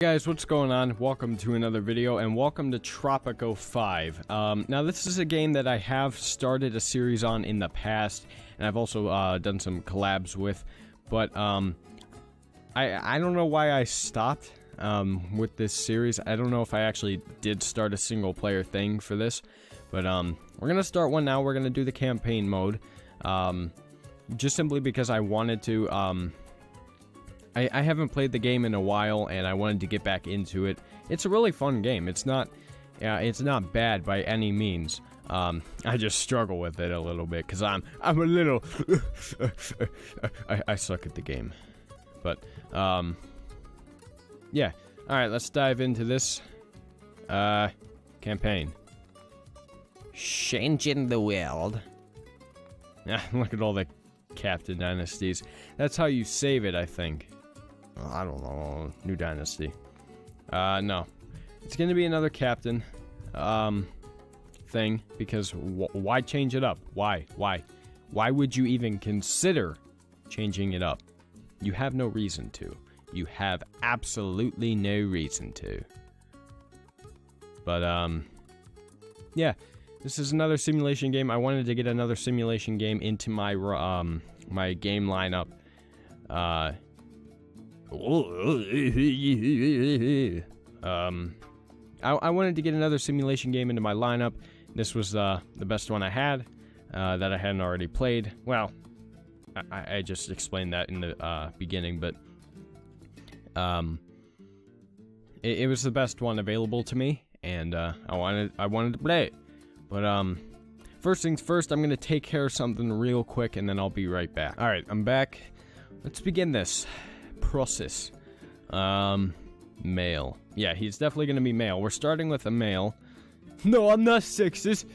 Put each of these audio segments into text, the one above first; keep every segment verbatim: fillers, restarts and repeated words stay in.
Hey guys, what's going on? Welcome to another video and welcome to Tropico five. Um, now this is a game that I have started a series on in the past and I've also uh, done some collabs with, but um, I, I don't know why I stopped um, with this series. I don't know if I actually did start a single player thing for this, but um, we're going to start one now. We're going to do the campaign mode um, just simply because I wanted to... Um, I haven't played the game in a while, and I wanted to get back into it. It's a really fun game. It's not, uh, it's not bad by any means. Um, I just struggle with it a little bit because I'm, I'm a little, I, I suck at the game. But, um, yeah. All right, let's dive into this uh, campaign. Changing the world. Look at all the Captain Dynasties. That's how you save it, I think. I don't know. New Dynasty. Uh, no. It's going to be another Captain um, thing, because wh why change it up? Why? Why? Why would you even consider changing it up? You have no reason to. You have absolutely no reason to. But, um, yeah. This is another simulation game. I wanted to get another simulation game into my, um, my game lineup. Uh... um, I, I wanted to get another simulation game into my lineup. This was uh, the best one I had uh, that I hadn't already played. Well, I, I just explained that in the uh, beginning, but um, it, it was the best one available to me, and uh, I wanted I wanted to play it. But um, first things first, I'm gonna take care of something real quick, and then I'll be right back. All right, I'm back. Let's begin this process. Um, male. Yeah, he's definitely gonna be male. We're starting with a male. No, I'm not sexist.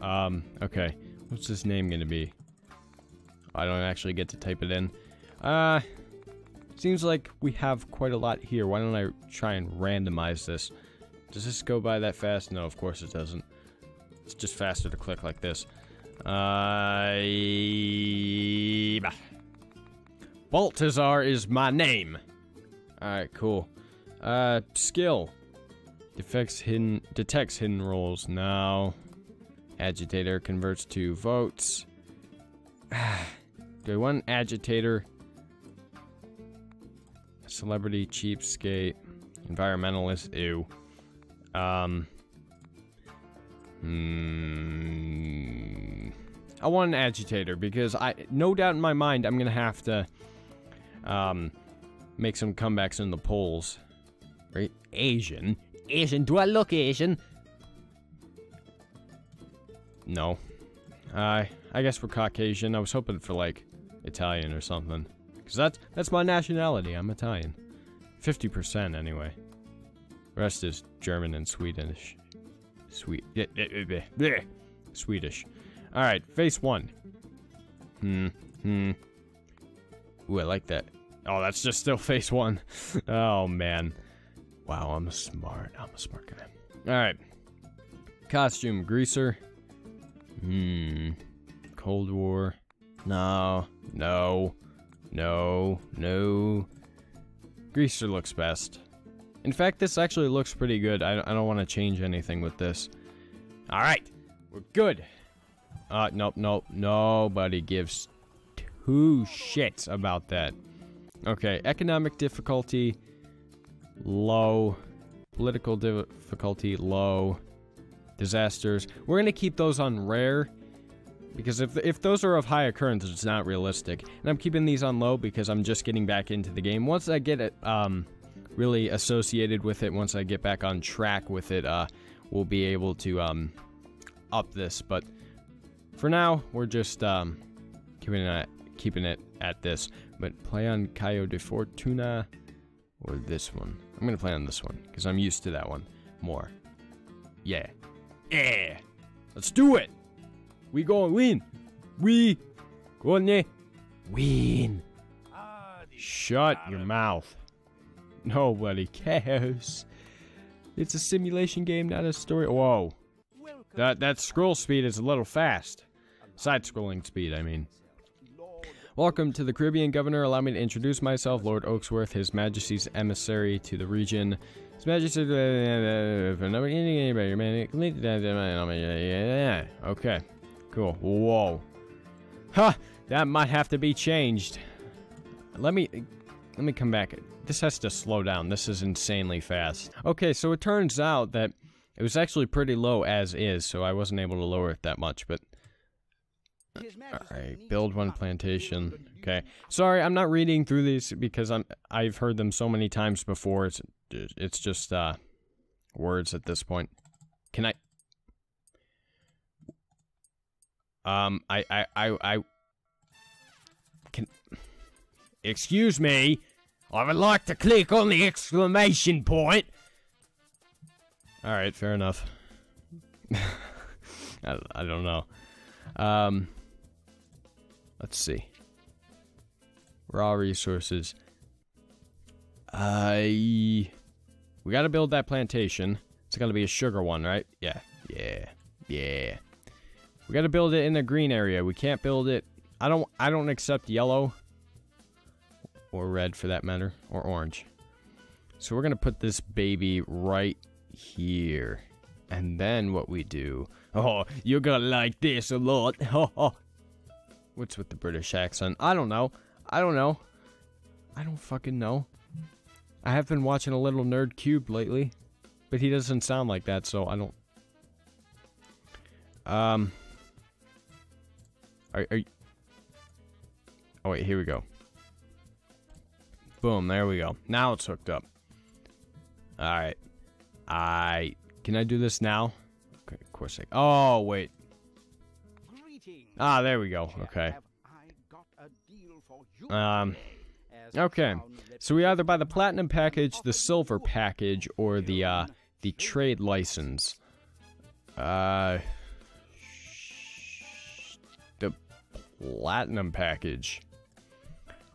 Um, okay. What's his name gonna be? I don't actually get to type it in. Uh, seems like we have quite a lot here. Why don't I try and randomize this? Does this go by that fast? No, of course it doesn't. It's just faster to click like this. Uh, Baltazar is my name. Alright, cool. Uh, skill. Defects hidden, detects hidden rolls. Now, agitator converts to votes. Do I want an agitator? Celebrity, cheapskate, environmentalist, ew. Um, hmm, I want an agitator because I, no doubt in my mind, I'm gonna have to, um, make some comebacks in the polls. Right? Asian? Asian? Do I look Asian? No. Uh, I guess we're Caucasian. I was hoping for, like, Italian or something. Because that's, that's my nationality. I'm Italian. fifty percent anyway. Rest is German and Swedish. Sweet. Swedish. Alright, face one. Hmm. Hmm. Ooh, I like that. Oh, that's just still face one. Oh, man. Wow, I'm smart. I'm a smart guy. Alright. Costume, greaser. Hmm. Cold War. No. No. No. No. Greaser looks best. In fact, this actually looks pretty good. I don't, I don't want to change anything with this. Alright, we're good. Uh, nope, nope, nobody gives two shits about that. Okay, economic difficulty, low. Political difficulty, low. Disasters. We're going to keep those on rare, because if, if those are of high occurrence, it's not realistic. And I'm keeping these on low because I'm just getting back into the game. Once I get it, um... really associated with it, once I get back on track with it, uh, we'll be able to, um, up this, but for now, we're just, um, keeping it at, keeping it at this, but play on Cayo de Fortuna, or this one. I'm gonna play on this one, because I'm used to that one more. Yeah. Yeah! Let's do it! We gonna win! We gonna win! Shut your mouth. Nobody cares. It's a simulation game, not a story. Whoa. That, that scroll speed is a little fast. Side-scrolling speed, I mean. Welcome to the Caribbean, Governor. Allow me to introduce myself, Lord Oaksworth, His Majesty's emissary to the region. His Majesty... Okay, cool. Whoa. Ha! That might have to be changed. Let me... Let me come back. This has to slow down. This is insanely fast. Okay, so it turns out that it was actually pretty low as is, so I wasn't able to lower it that much, but... Alright, build one plantation. Okay. Sorry, I'm not reading through these because I'm, I've heard them so many times before. It's, it's just uh, words at this point. Can I... Um, I, I, I, I... Can... Excuse me, I would like to click on the exclamation point. Alright, fair enough. I, I don't know. Um... Let's see. Raw resources. I... Uh, we gotta build that plantation. It's gonna be a sugar one, right? Yeah. Yeah. Yeah. We gotta build it in the green area. We can't build it... I don't... I don't accept yellow. Or red, for that matter. Or orange. So we're gonna put this baby right here. And then what we do... Oh, you're gonna like this a lot. What's with the British accent? I don't know. I don't know. I don't fucking know. I have been watching a little Nerd Cube lately, but he doesn't sound like that, so I don't... Um... Are, are you... Oh, wait, here we go. Boom, there we go. Now it's hooked up. Alright. I... Can I do this now? Okay, of course I... Oh, wait. Ah, there we go. Okay. Um, okay. So we either buy the platinum package, the silver package, or the, uh, the trade license. Uh... The platinum package.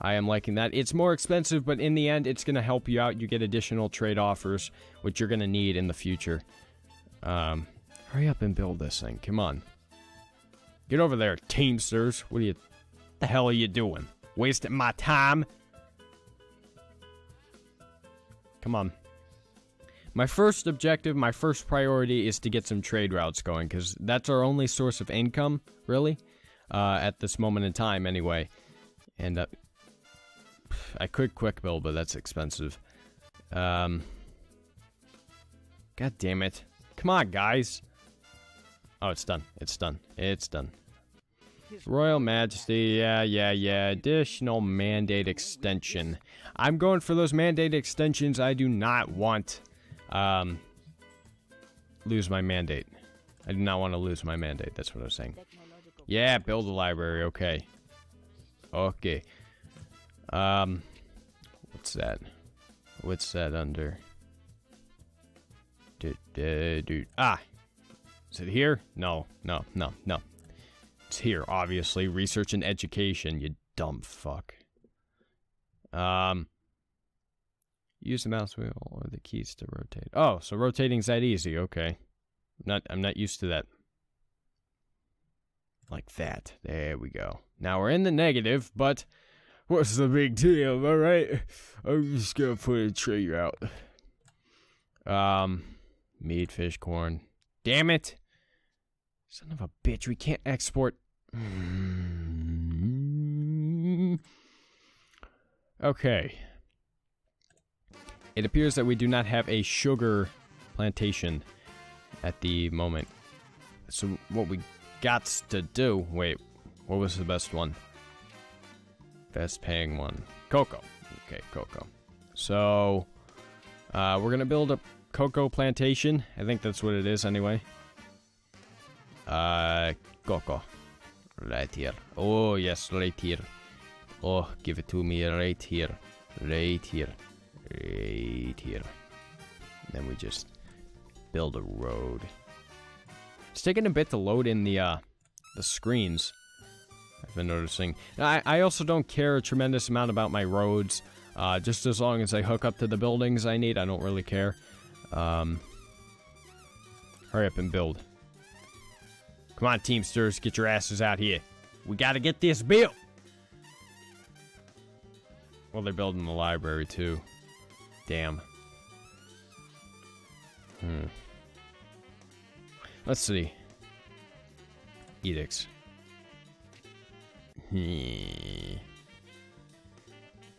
I am liking that. It's more expensive, but in the end, it's gonna help you out. You get additional trade offers, which you're gonna need in the future. Um, hurry up and build this thing. Come on. Get over there, Teamsters. What are you... What the hell are you doing? Wasting my time? Come on. My first objective, my first priority is to get some trade routes going, because that's our only source of income, really. Uh, at this moment in time, anyway. And, uh... I could quick build, but that's expensive. Um... God damn it. Come on, guys. Oh, it's done. It's done. It's done. Royal Majesty, yeah, yeah, yeah. Additional mandate extension. I'm going for those mandate extensions. I do not want um, lose my mandate. I do not want to lose my mandate. That's what I was saying. Yeah, build a library. Okay. Okay. Um, what's that? What's that under? Dude, dude, dude. Ah! Is it here? No, no, no, no. It's here, obviously. Research and education, you dumb fuck. Um, use the mouse wheel or the keys to rotate. Oh, so rotating's that easy, okay. I'm not, I'm not used to that. Like that. There we go. Now we're in the negative, but... What's the big deal, alright? I'm just gonna put a trigger out. Um, meat, fish, corn. Damn it! Son of a bitch, we can't export. Okay. It appears that we do not have a sugar plantation at the moment. So what we gots to do... Wait, what was the best one? Best paying one. Cocoa. Okay, cocoa. So, uh, we're gonna build a cocoa plantation. I think that's what it is anyway. Uh, cocoa. Right here. Oh, yes, right here. Oh, give it to me right here. Right here. Right here. And then we just build a road. It's taking a bit to load in the, uh, the screens. I've been noticing. I, I also don't care a tremendous amount about my roads. Uh, just as long as they hook up to the buildings I need, I don't really care. Um, hurry up and build. Come on, Teamsters, get your asses out here. We gotta get this built. Well, they're building the library too. Damn. Hmm. Let's see. Edicts. Hmm.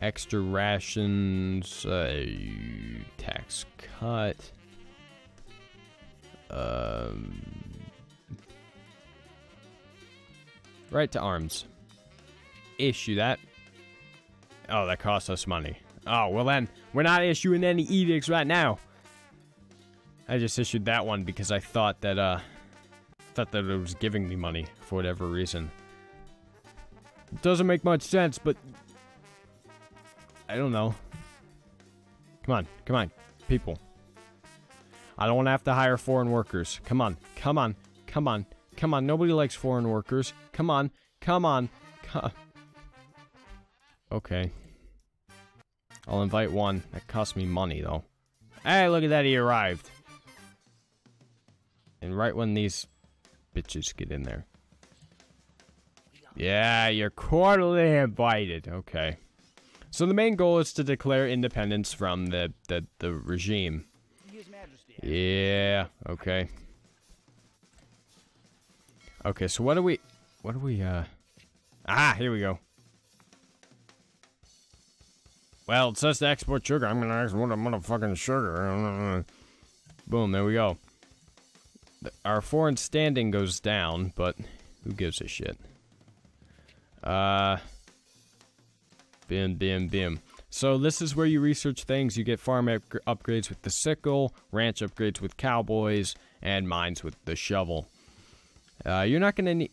Extra rations. Uh, tax cut. Um. Right to arms. Issue that. Oh, that costs us money. Oh, well then, we're not issuing any edicts right now. I just issued that one because I thought that, uh, thought that it was giving me money for whatever reason. It doesn't make much sense, but I don't know. Come on, come on, people. I don't want to have to hire foreign workers. Come on, come on, come on, come on. Nobody likes foreign workers. Come on, come on, come. Okay. I'll invite one. That cost me money, though. Hey, look at that, he arrived. And right when these bitches get in there. Yeah, you're cordially invited. Okay. So the main goal is to declare independence from the, the, the regime. Yeah, okay. Okay, so what do we... What do we, uh... Ah, here we go. Well, it says to export sugar. I'm gonna export a motherfucking sugar. Boom, there we go. Our foreign standing goes down, but who gives a shit? Uh, bim, bim, bim. So this is where you research things. You get farm up upgrades with the sickle, ranch upgrades with cowboys, and mines with the shovel. Uh, you're not gonna need...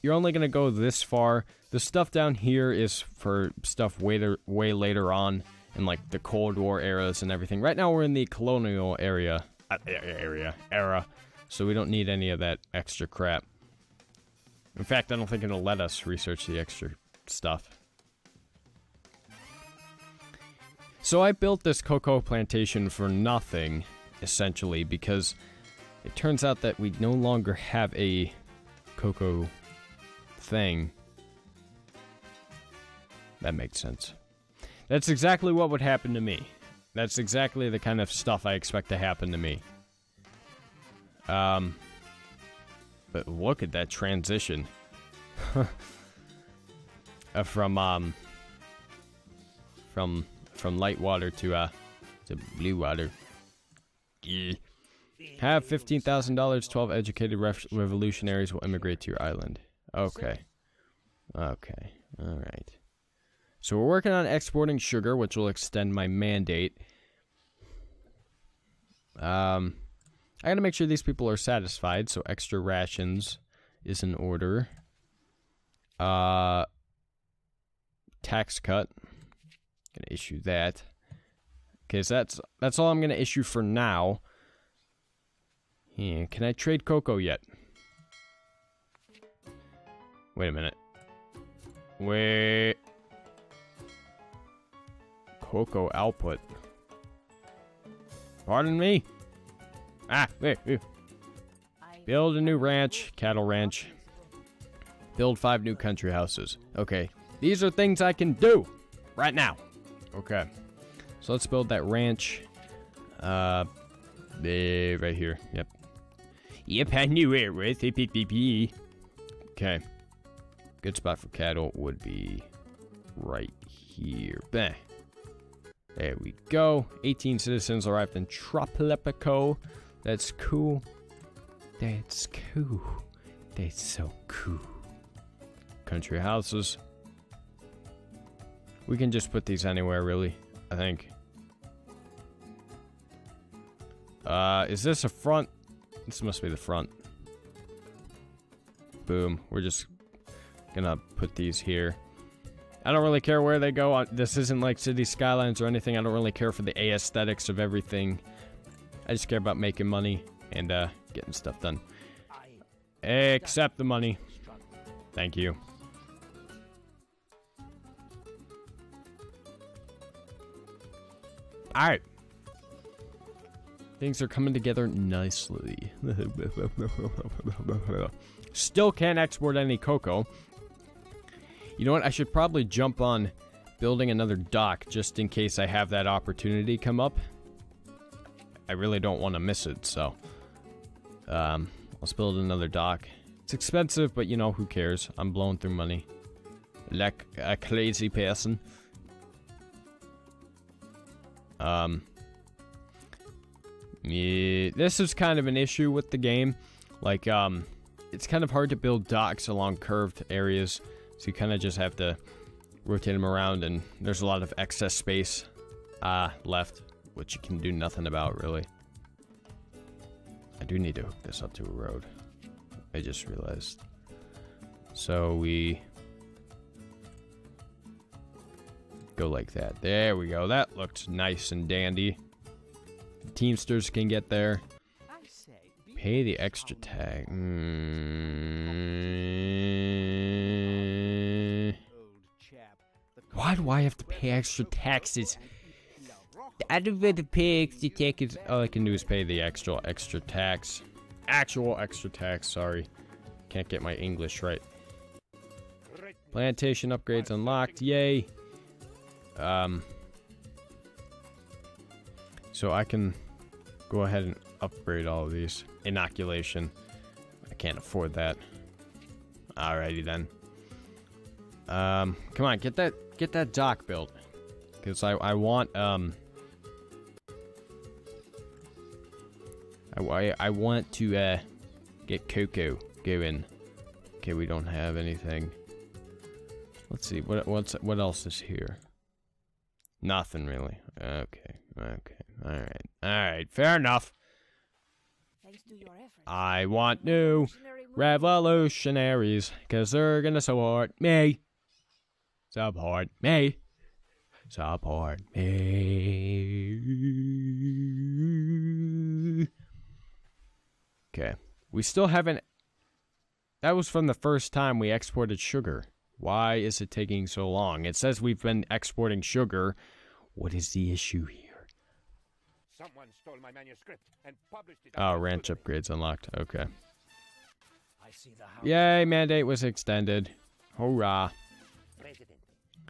You're only gonna go this far. The stuff down here is for stuff way, to, way later on in like the Cold War eras and everything. Right now we're in the colonial area, uh, area, era, so we don't need any of that extra crap. In fact, I don't think it'll let us research the extra stuff. So I built this cocoa plantation for nothing, essentially, because it turns out that we no longer have a cocoa thing. That makes sense. That's exactly what would happen to me. That's exactly the kind of stuff I expect to happen to me. Um, but look at that transition. uh, from, um, from, from light water to, uh, to blue water. Yeah. Have fifteen thousand dollars, twelve educated rev revolutionaries will immigrate to your island. Okay. Okay. Alright. So we're working on exporting sugar, which will extend my mandate. Um, I gotta make sure these people are satisfied, so extra rations is in order. Uh, tax cut. Gonna issue that. Okay, so that's, that's all I'm gonna issue for now. Yeah, can I trade cocoa yet? Wait a minute. Wait... Cocoa output. Pardon me? Ah, wait, wait. Build a new ranch, cattle ranch. Build five new country houses. Okay, these are things I can do right now. Okay, so let's build that ranch. Uh, right here. Yep. Yep, I knew it was. Okay, good spot for cattle would be right here. Bang. There we go. eighteen citizens arrived in Tropico. That's cool. That's cool. That's so cool. Country houses. We can just put these anywhere, really, I think. Uh, is this a front? This must be the front. Boom. We're just gonna put these here. I don't really care where they go. This isn't like city skylines or anything. I don't really care for the aesthetics of everything. I just care about making money and uh, getting stuff done. Except the money. Thank you. Alright. Things are coming together nicely. Still can't export any cocoa. You know what? I should probably jump on building another dock just in case I have that opportunity come up. I really don't want to miss it, so um, let's build another dock. It's expensive, but you know, who cares? I'm blowing through money like a crazy person. Um, yeah, this is kind of an issue with the game. Like, um, it's kind of hard to build docks along curved areas, so you kind of just have to rotate them around, and there's a lot of excess space uh, left, which you can do nothing about, really. I do need to hook this up to a road. I just realized. So we go like that. There we go. That looked nice and dandy. The Teamsters can get there. Pay the extra tag. Mm-hmm. Why do I have to pay extra taxes? I don't want to pay extra taxes. All I can do is pay the actual extra tax. Actual extra tax, sorry. Can't get my English right. Plantation upgrades unlocked, yay. Um, so I can go ahead and upgrade all of these. Inoculation. I can't afford that. Alrighty then. Um, come on, get that get that dock built. Because I, I want, um... I, I want to uh, get cocoa going. Okay, we don't have anything. Let's see, what what's, what else is here? Nothing really. Okay, okay, alright, alright, fair enough. I want new revolutionaries, because they're gonna support me. Support me. Support me. Okay. We still haven't... That was from the first time we exported sugar. Why is it taking so long? It says we've been exporting sugar. What is the issue here? Someone stole my manuscript and published it. Oh, ranch upgrades unlocked. Okay. I see the house. Yay, mandate was extended. Hurrah. President,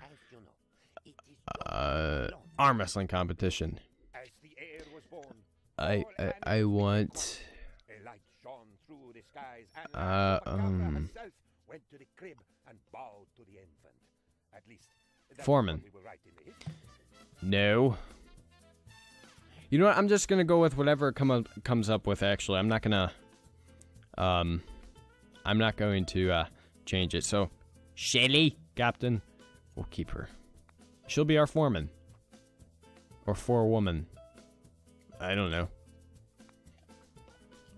as you know, it is uh, arm wrestling competition. As the heir was born, I, I, I want... through the skies, and uh, um, herself went to the crib and bowed to the infant. At least Foreman. We were right in the history. No. You know what? I'm just gonna go with whatever come up, comes up with. Actually, I'm not gonna. Um, I'm not going to uh, change it. So, Shelley, Captain, we'll keep her. She'll be our foreman or forewoman. I don't know.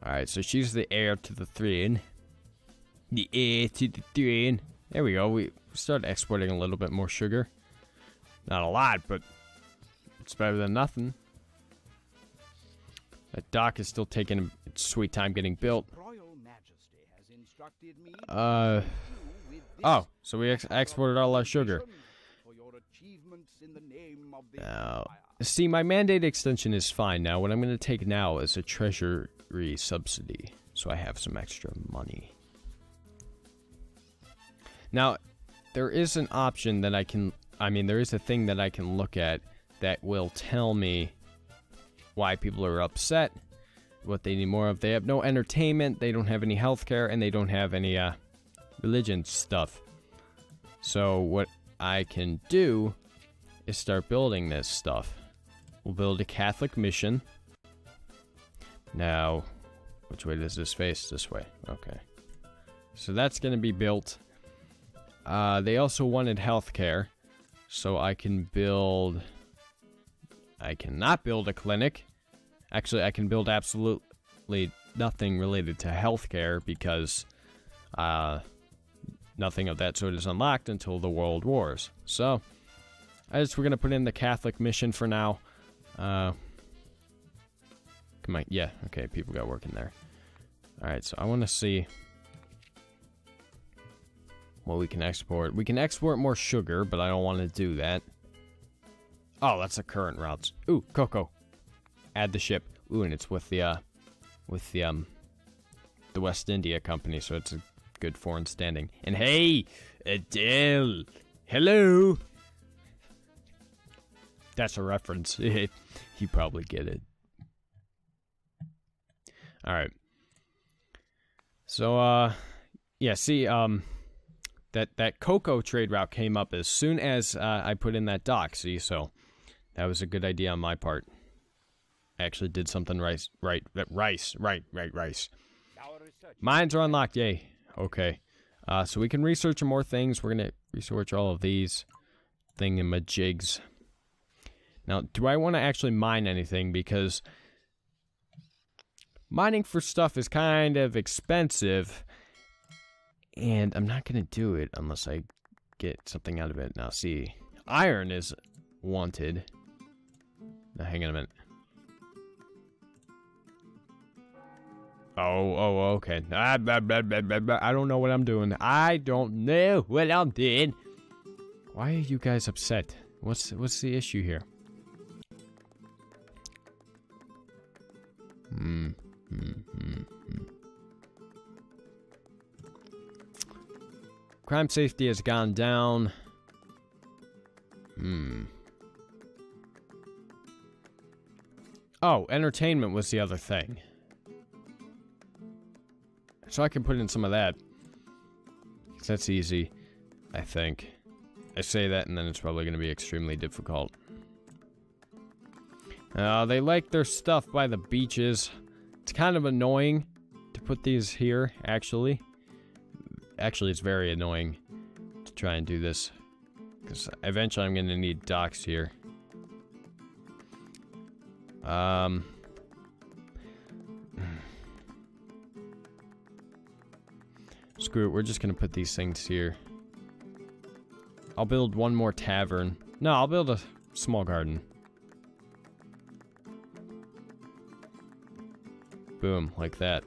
Alright, so she's the heir to the throne. The heir to the throne. There we go. We started exporting a little bit more sugar. Not a lot, but it's better than nothing. That dock is still taking its sweet time getting built. Uh, oh, so we ex exported all our sugar. Now, see, my mandate extension is fine now. What I'm going to take now is a treasure... subsidy, so I have some extra money. Now, there is an option that I can, I mean, there is a thing that I can look at that will tell me why people are upset, what they need more of. They have no entertainment, they don't have any healthcare, and they don't have any uh, religion stuff. So what I can do is start building this stuff. We'll build a Catholic mission. Now, which way does this face? This way. Okay. So that's going to be built. Uh, they also wanted healthcare, so I can build... I cannot build a clinic. Actually, I can build absolutely nothing related to healthcare because uh, nothing of that sort is unlocked until the World Wars. So, I just, we're going to put in the Catholic mission for now. Uh... Come on, yeah, okay, people got working there. Alright, so I want to see what we can export. We can export more sugar, but I don't want to do that. Oh, that's the current routes. Ooh, cocoa. Add the ship. Ooh, and it's with the, uh, with the, um, the West India Company, so it's a good foreign standing. And hey, Adele! Hello! that's a reference. You probably get it. All right. So, uh, yeah, see, um, that, that cocoa trade route came up as soon as uh, I put in that dock, see? So that was a good idea on my part. I actually did something right, right, rice, right, right, rice. Mines are unlocked, yay. Okay. Uh, so we can research more things. We're going to research all of these thingamajigs. Now, do I want to actually mine anything? Because mining for stuff is kind of expensive. And I'm not going to do it unless I get something out of it. Now, see, iron is wanted. Now, hang on a minute. Oh, oh, okay. I, I, I, I don't know what I'm doing. I don't know what I'm doing. Why are you guys upset? What's what's the issue here? Hmm. Hmm. Hmm. Hmm. Crime safety has gone down. Hmm. Oh, entertainment was the other thing. So I can put in some of that. That's easy, I think. I say that and then it's probably going to be extremely difficult. Uh, they like their stuff by the beaches. It's kind of annoying to put these here, actually. Actually, it's very annoying to try and do this, because eventually I'm going to need docks here. Um... Screw it, we're just gonna put these things here. I'll build one more tavern. No, I'll build a small garden. Boom, like that.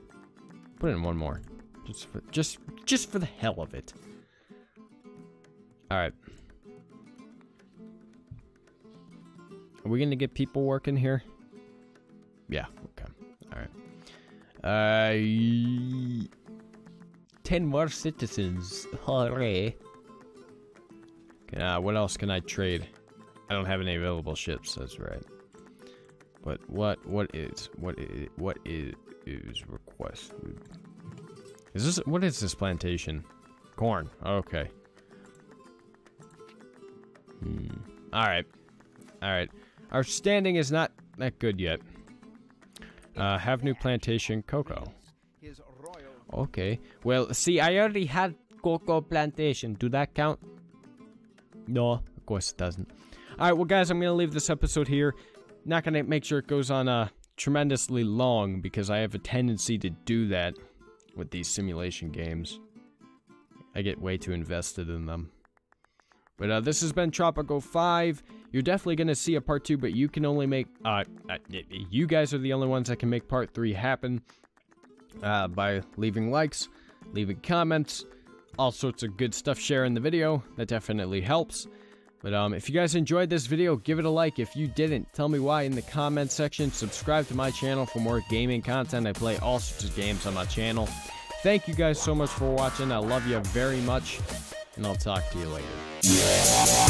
Put in one more. Just for, just, just for the hell of it. Alright. Are we gonna get people working here? Yeah, okay. Alright. Uh... ten more citizens. Hooray. Uh, what else can I trade? I don't have any available ships, that's right. But what what is what is what is, is requested? Is this what is this plantation? Corn. Okay. Hmm. Alright. Alright. Our standing is not that good yet. Uh have new plantation cocoa. Okay. Well, see, I already had cocoa plantation. Do that count? No, of course it doesn't. Alright, well, guys, I'm going to leave this episode here. Not going to make sure it goes on uh, tremendously long, because I have a tendency to do that with these simulation games. I get way too invested in them. But uh, this has been Tropico five. You're definitely going to see a part two, but you can only make... Uh, you guys are the only ones that can make part three happen. Uh, by leaving likes, leaving comments, all sorts of good stuff, sharing the video. That definitely helps. But um, if you guys enjoyed this video, give it a like. If you didn't, tell me why in the comments section. Subscribe to my channel for more gaming content. I play all sorts of games on my channel. Thank you guys so much for watching. I love you very much, and I'll talk to you later.